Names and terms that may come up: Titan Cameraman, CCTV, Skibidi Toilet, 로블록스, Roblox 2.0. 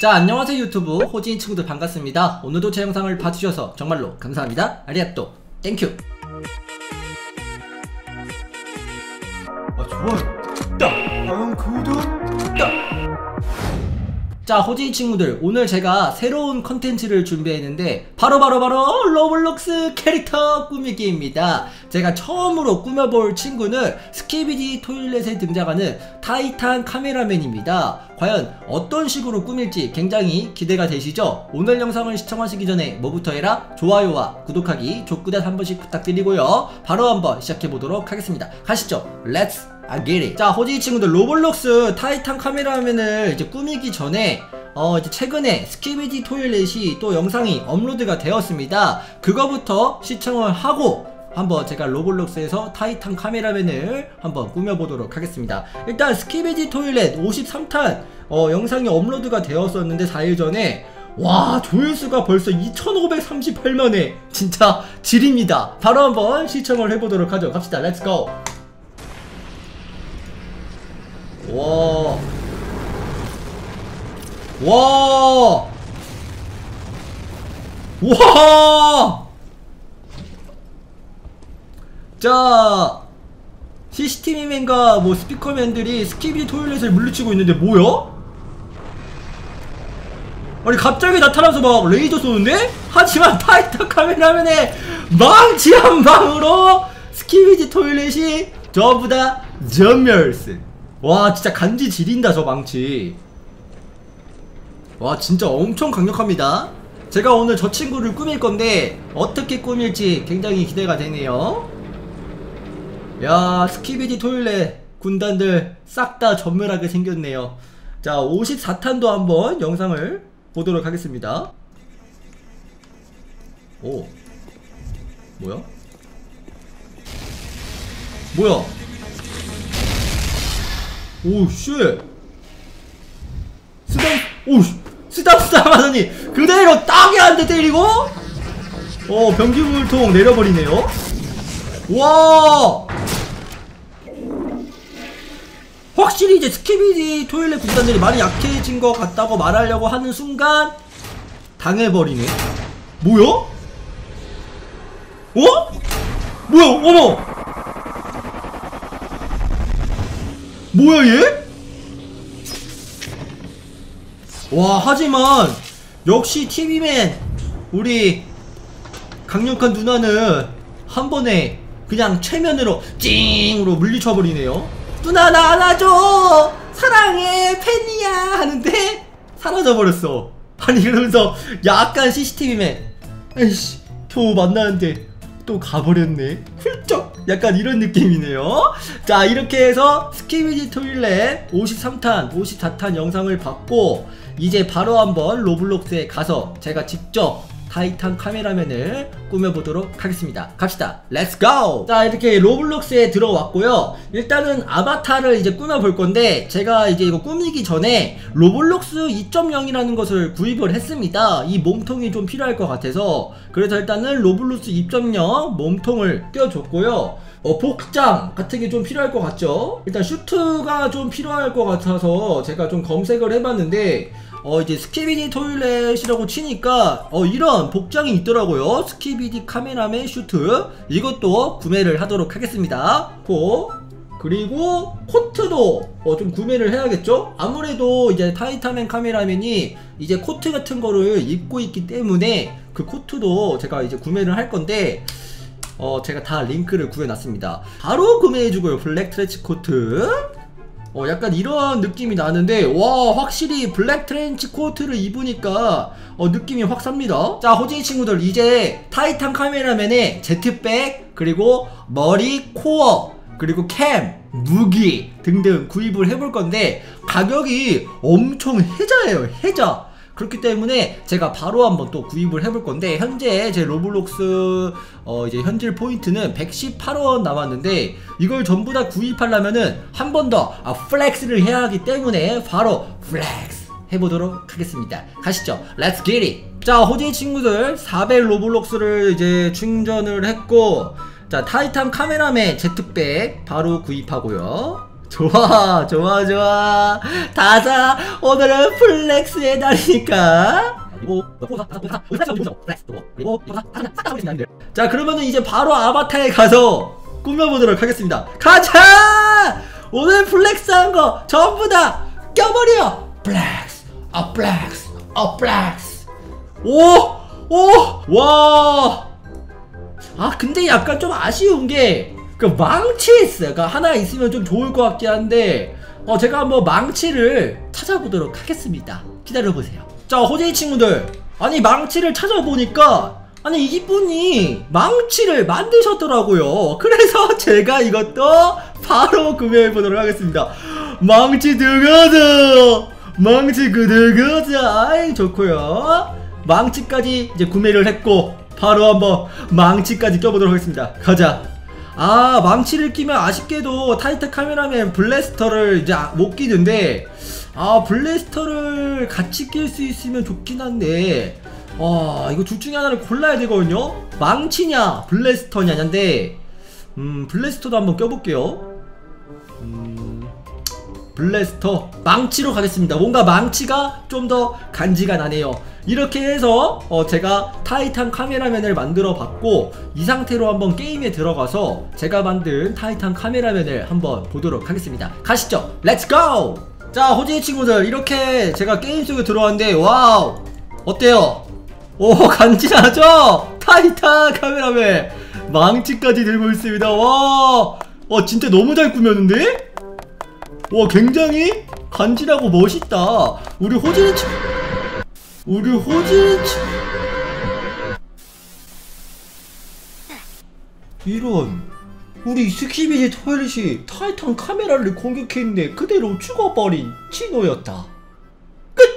자, 안녕하세요 유튜브 호진이 친구들 반갑습니다. 오늘도 제 영상을 봐주셔서 정말로 감사합니다. 아리가또 땡큐. 좋아요 딱! 구독 딱! 자, 호진이 친구들, 오늘 제가 새로운 컨텐츠를 준비했는데 바로 로블록스 캐릭터 꾸미기입니다. 제가 처음으로 꾸며볼 친구는 스키비디 토일렛에 등장하는 타이탄 카메라맨입니다. 과연 어떤 식으로 꾸밀지 굉장히 기대가 되시죠? 오늘 영상을 시청하시기 전에 뭐부터 해라? 좋아요와 구독하기, 족구단 한 번씩 부탁드리고요. 바로 한번 시작해보도록 하겠습니다. 가시죠. 렛츠 아기릿. 자, 호진이 친구들, 로블록스 타이탄 카메라맨을 이제 꾸미기 전에 이제 최근에 스키비디 토일렛이 또 영상이 업로드가 되었습니다. 그거부터 시청을 하고 한번 제가 로블록스에서 타이탄 카메라맨을 한번 꾸며보도록 하겠습니다. 일단 스키비디 토일렛 53탄 영상이 업로드가 되었었는데 4일 전에 와, 조회수가 벌써 2538만회, 진짜 질입니다. 바로 한번 시청을 해보도록 하죠. 갑시다. 렛츠고. 와. 자, CCTV 맨과 뭐 스피커맨들이 스키비디 토일렛을 물리치고 있는데 뭐야? 아니, 갑자기 나타나서 막 레이저 쏘는데? 하지만 타이탄 카메라맨의 망치한 방으로 스키비디 토일렛이 전부 다 전멸스. 와, 진짜 간지 지린다 저 망치. 와, 진짜 엄청 강력합니다. 제가 오늘 저 친구를 꾸밀 건데 어떻게 꾸밀지 굉장히 기대가 되네요. 야, 스키비디 토일렛 군단들 싹 다 전멸하게 생겼네요. 자, 54탄도 한번 영상을 보도록 하겠습니다. 오, 뭐야? 뭐야? 오, 쉣! 쓰담쓰담 하더니 그대로 딱이 한 대 때리고, 변기물통 내려버리네요. 와! 확실히 이제 스키비디 토일렛 군단들이 많이 약해진 것 같다고 말하려고 하는 순간 당해버리네. 뭐야? 뭐야? 어머! 뭐야 얘? 와, 하지만 역시 TV Man 우리 강력한 누나는 한 번에 그냥 최면으로 찡으로 물리쳐버리네요. 누나 나 안아줘, 사랑해, 팬이야 하는데 사라져버렸어. 아니, 그러면서 약간 CCTV맨 에이씨 겨우 만나는데 또 가버렸네 훌쩍, 약간 이런 느낌이네요. 자, 이렇게 해서 스키비디 토일렛 53탄 54탄 영상을 봤고, 이제 바로 한번 로블록스에 가서 제가 직접 타이탄 카메라맨을 꾸며보도록 하겠습니다. 갑시다. 렛츠고! 자, 이렇게 로블록스에 들어왔고요. 일단은 아바타를 이제 꾸며볼 건데, 제가 이제 이거 꾸미기 전에 로블록스 2.0이라는 것을 구입을 했습니다. 이 몸통이 좀 필요할 것 같아서. 그래서 일단은 로블록스 2.0 몸통을 껴줬고요. 복장 같은 게 좀 필요할 것 같죠? 일단 슈트가 좀 필요할 것 같아서 제가 좀 검색을 해봤는데, 이제 스키비디 토일렛이라고 치니까 이런 복장이 있더라고요. 스키비디 카메라맨 슈트, 이것도 구매를 하도록 하겠습니다. 그리고 코트도 좀 구매를 해야겠죠? 아무래도 이제 타이탄맨 카메라맨이 이제 코트 같은 거를 입고 있기 때문에 그 코트도 제가 이제 구매를 할 건데, 제가 다 링크를 구해놨습니다. 바로 구매해주고요. 블랙 트레치 코트, 약간 이런 느낌이 나는데, 와, 확실히 블랙 트렌치 코트를 입으니까 느낌이 확 삽니다. 자, 호진이 친구들, 이제 타이탄 카메라맨의 제트백, 그리고 머리, 코어, 그리고 캠, 무기 등등 구입을 해볼 건데 가격이 엄청 혜자예요. 혜자. 그렇기 때문에 제가 바로 한번 또 구입을 해볼 건데, 현재 제 로블록스 이제 현질 포인트는 118원 남았는데 이걸 전부 다 구입하려면은 한 번 더 플렉스를 해야 하기 때문에 바로 플렉스 해보도록 하겠습니다. 가시죠. Let's get it. 자, 호진이 친구들, 400 로블록스를 이제 충전을 했고, 자, 타이탄 카메라맨 제트백 바로 구입하고요. 좋아 좋아 좋아 다자. 오늘은 플렉스의 날이니까. 자, 그러면은 이제 바로 아바타에 가서 꾸며보도록 하겠습니다. 가자! 오늘 플렉스한 거 전부 다 껴버려! 플렉스! 아 플렉스! 아 플렉스! 오! 오! 와! 아 근데 약간 좀 아쉬운 게 그 망치스! 그러니까 하나 있으면 좀 좋을 것 같긴 한데 제가 한번 망치를 찾아보도록 하겠습니다. 기다려보세요. 자, 호제이 친구들, 아니 망치를 찾아보니까 아니 이분이 망치를 만드셨더라고요. 그래서 제가 이것도 바로 구매해보도록 하겠습니다. 망치 들어가자! 망치 들어가자! 아이 좋고요. 망치까지 이제 구매를 했고 바로 한번 망치까지 껴보도록 하겠습니다. 가자! 아 망치를 끼면 아쉽게도 타이탄 카메라맨 블래스터를 이제 못 끼는데 아 블래스터를 같이 낄 수 있으면 좋긴 한데 이거 둘 중에 하나를 골라야 되거든요. 망치냐 블래스터냐인데 블래스터도 한번 껴볼게요. 블래스터 망치로 가겠습니다. 뭔가 망치가 좀 더 간지가 나네요. 이렇게 해서 제가 타이탄 카메라맨을 만들어 봤고 이 상태로 한번 게임에 들어가서 제가 만든 타이탄 카메라맨을 한번 보도록 하겠습니다. 가시죠. 렛츠고! 자, 호진이 친구들, 이렇게 제가 게임 속에 들어왔는데, 와우! 어때요? 오, 간지나죠? 타이탄 카메라맨! 망치까지 들고 있습니다. 와! 와, 진짜 너무 잘 꾸몄는데? 와, 굉장히 간지나고 멋있다. 이런. 우리 스키비디 토이렛이 타이탄 카메라를 공격했는데 그대로 죽어버린 진호였다. 끝!